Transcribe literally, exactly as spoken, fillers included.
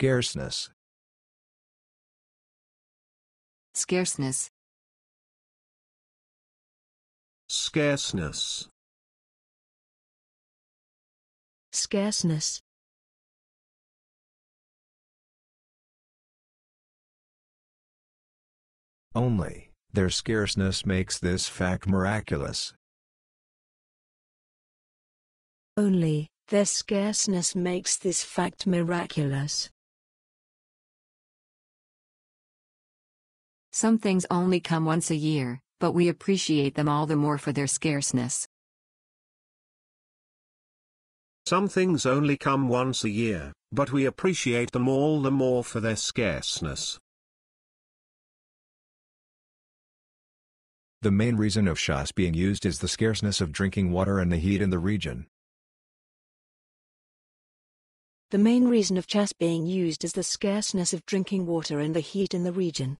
Scarceness. Scarceness. Scarceness. Scarceness. Only, their scarceness makes this fact miraculous. Only, their scarceness makes this fact miraculous. Some things only come once a year, but we appreciate them all the more for their scarceness. Some things only come once a year, but we appreciate them all the more for their scarceness. The main reason of chas being used is the scarceness of drinking water and the heat in the region. The main reason of chas being used is the scarceness of drinking water and the heat in the region.